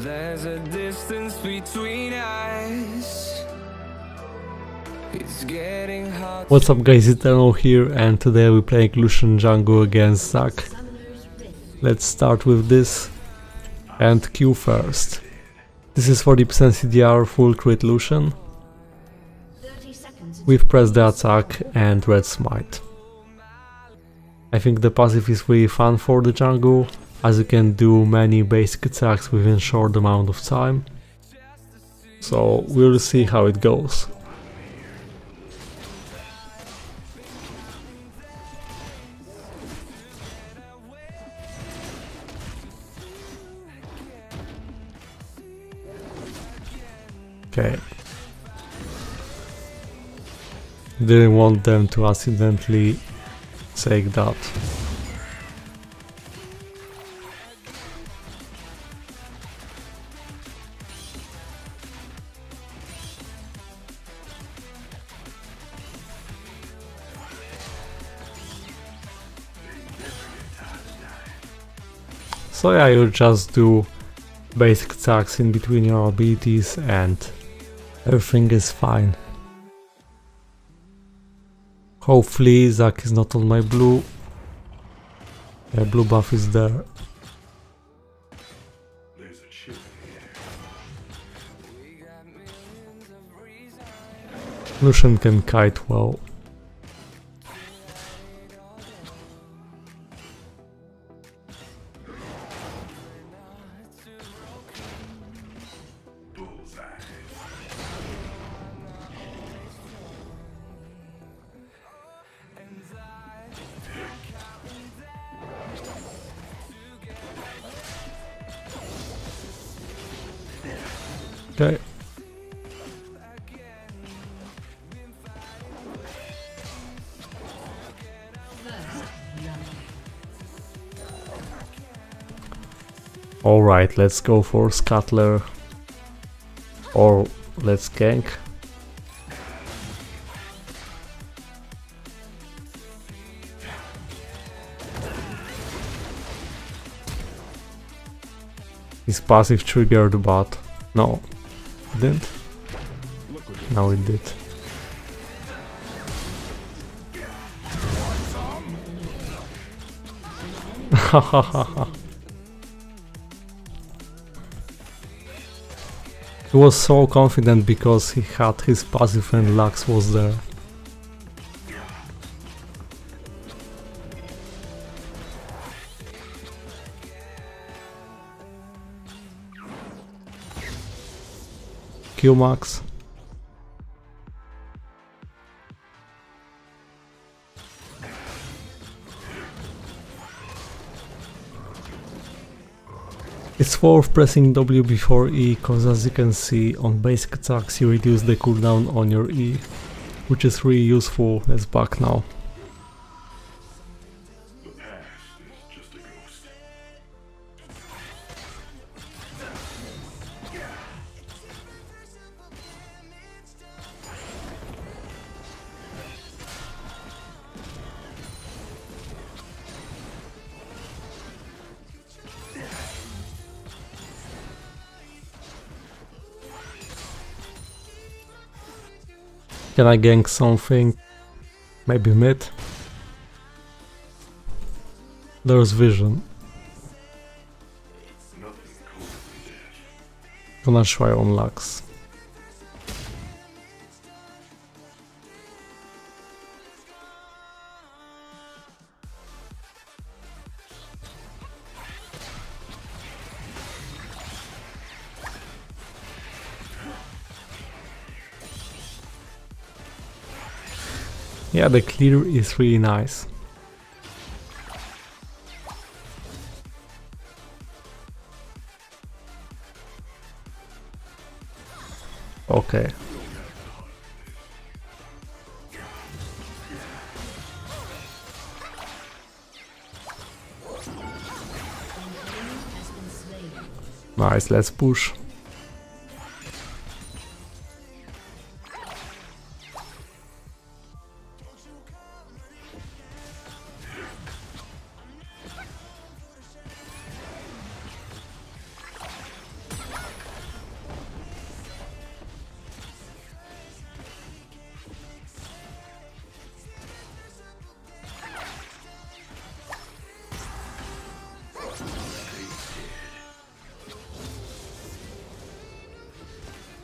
There's a distance between us. It's getting hot. What's up guys, Eternal here, and today we're playing Lucian jungle against Zac. Let's start with this and Q first. This is 40% CDR full crit Lucian. We've pressed the attack and red smite. I think the passive is really fun for the jungle, as you can do many basic attacks within short amount of time. So we'll see how it goes. Okay. Didn't want them to accidentally take that. So yeah, you just do basic attacks in between your abilities and everything is fine. Hopefully Zac is not on my blue. Yeah, blue buff is there. Lucian can kite well. Okay. Alright, let's go for Scuttler. Or let's gank. His passive triggered, but no. Didn't? No, it did. He was so confident because he had his passive and Lux was there. Q max. It's worth pressing W before E, cause as you can see on basic attacks you reduce the cooldown on your E, which is really useful. Let's back now. Can I gank something? Maybe mid? There's vision. Gonna try on Lux. Yeah, the clear is really nice. Okay. Nice, let's push.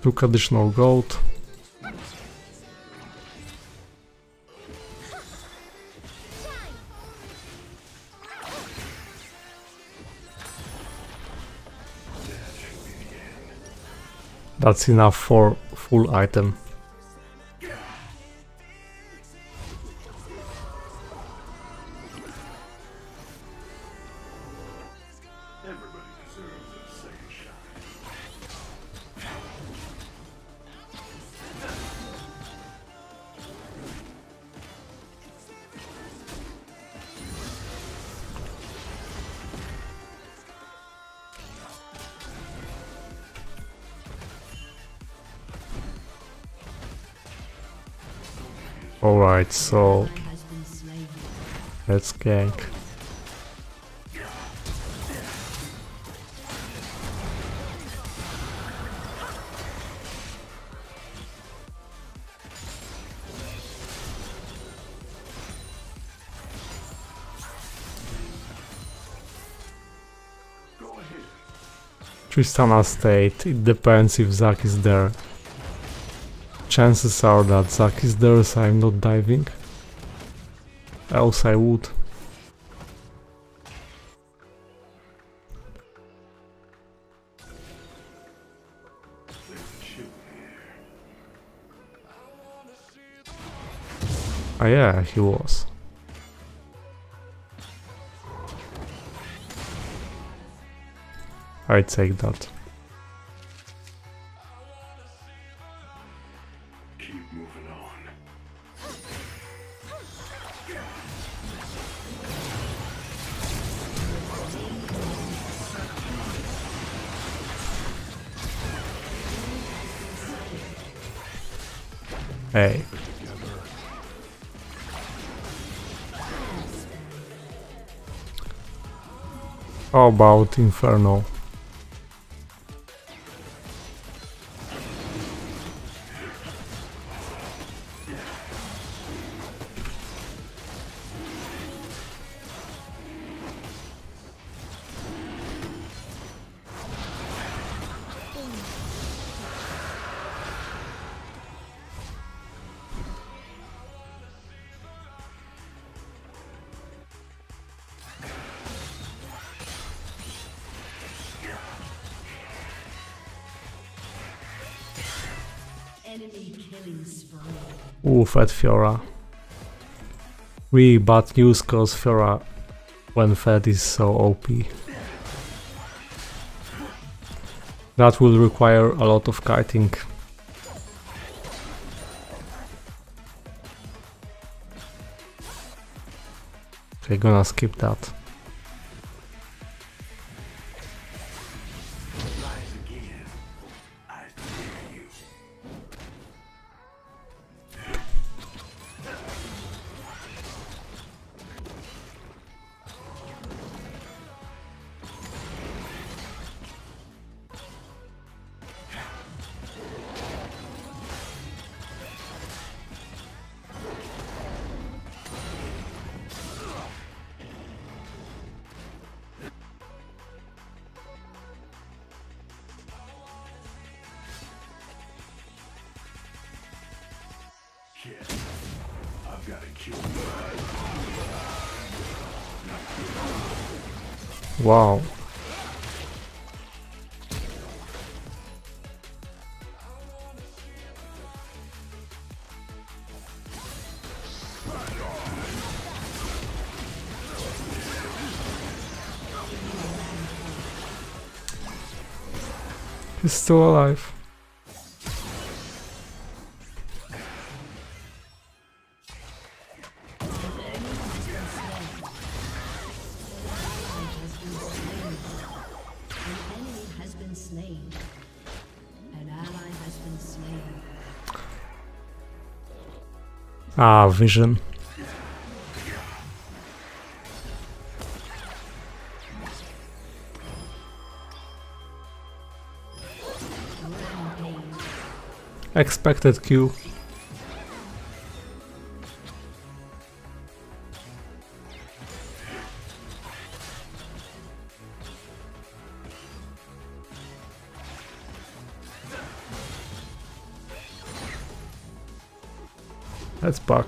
Took additional gold. That's enough for full item. Alright, so let's gank. Tristana state, it depends if Zac is there. Chances are that Zac is there, so I'm not diving, else I would. Ah yeah, he was. I take that. Hey. How about Inferno? Oof, at Fiora. Really bad news, cause Fiora when fed is so OP. That will require a lot of kiting. Okay, gonna skip that. Wow. He's still alive. Ah, vision. Expected Q. Let's back.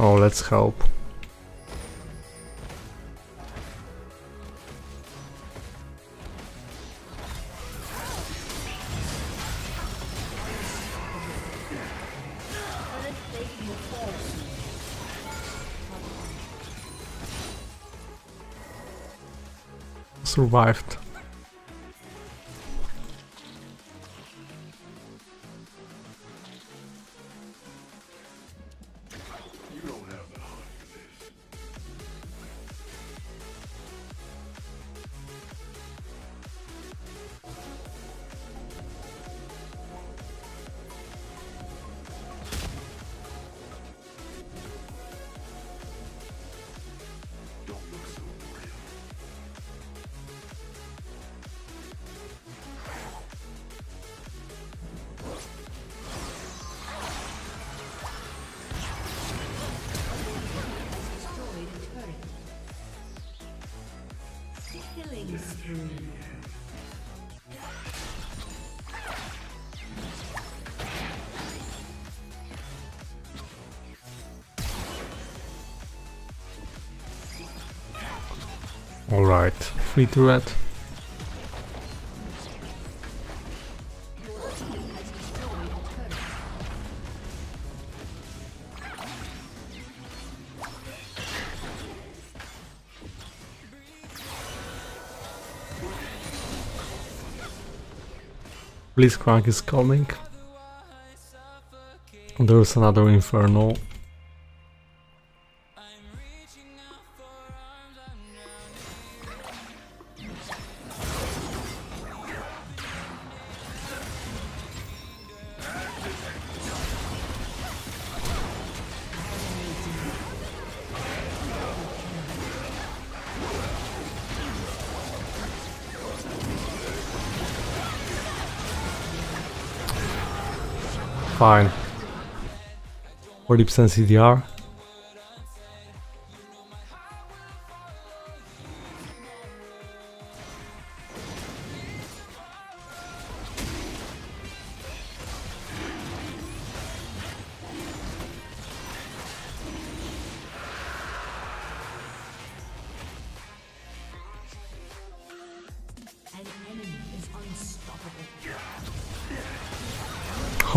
Oh, let's help. Survived. Alright, free to red. Blitzcrank is coming. There's another Inferno. Fine. 40% CDR.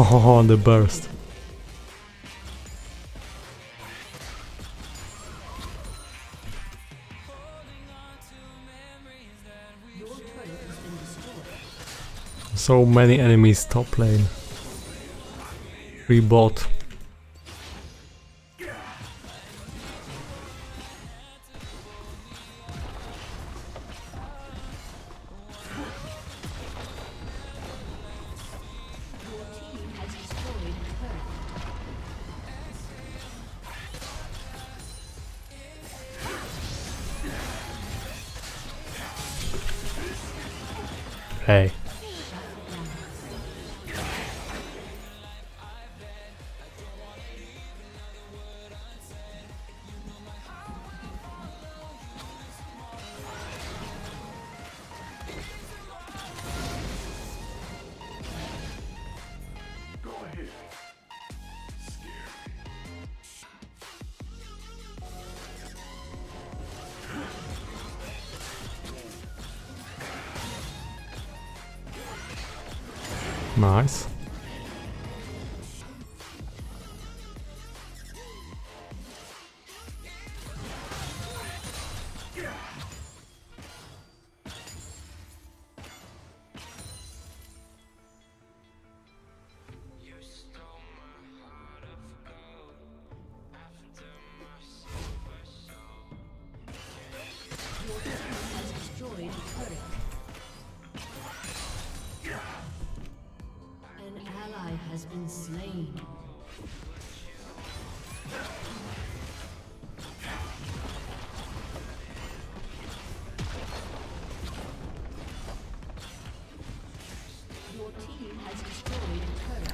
Oh, on the burst. So many enemies top lane. Rebot. Hey. Nice.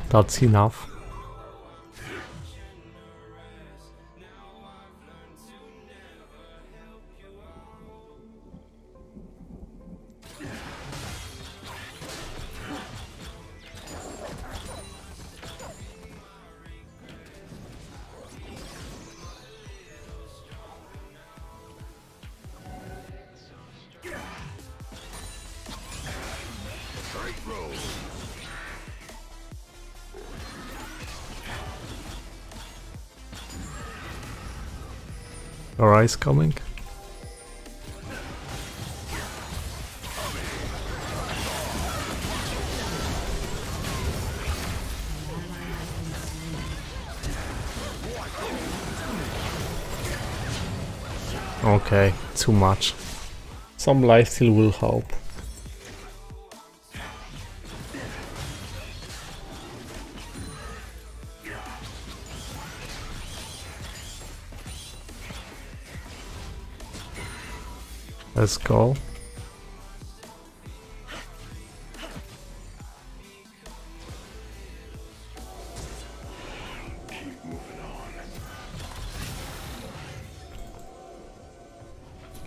That's enough. Arise coming. Okay, too much. Some lifesteal will help. Let's go. Keep moving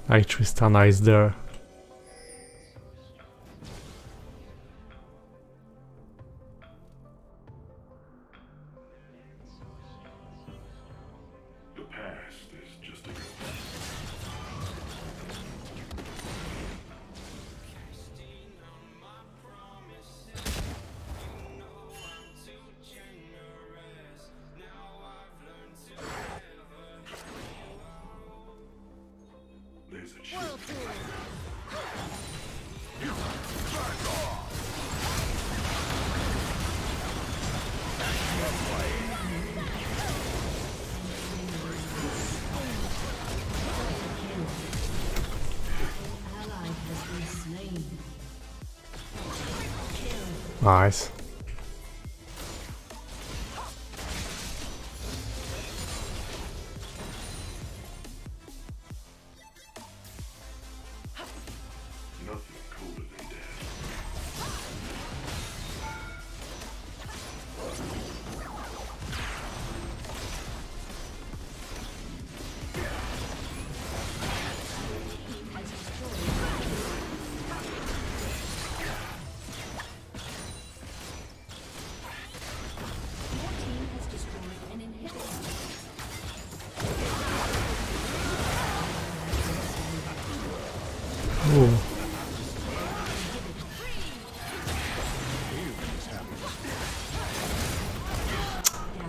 on. Tristana is there. Nice.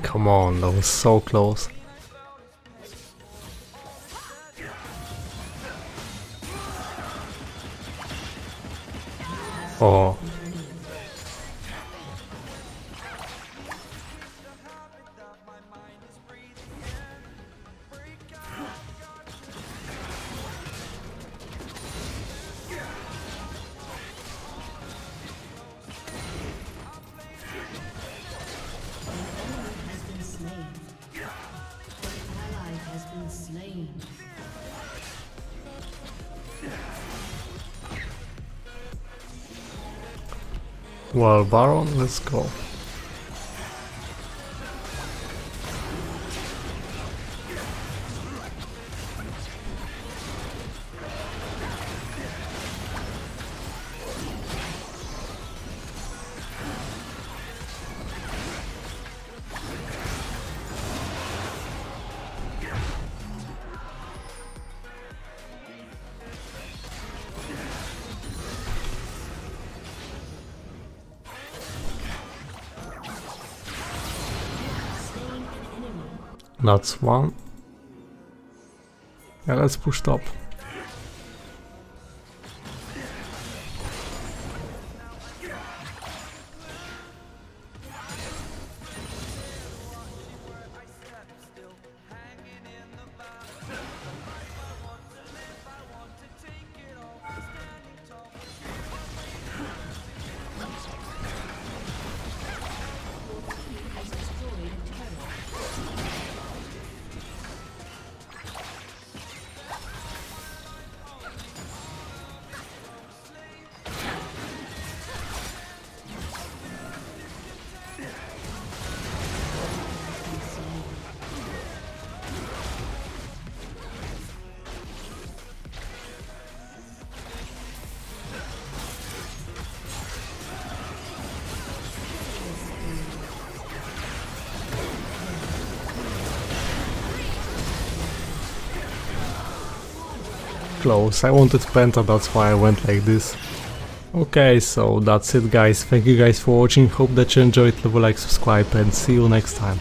Come on, that was so close. Oh. Well, Baron, let's go. That's one. Yeah, let's push top. close. I wanted Penta, that's why I went like this. Okay, so that's it guys, thank you guys for watching, hope that you enjoyed, leave a like, subscribe and see you next time.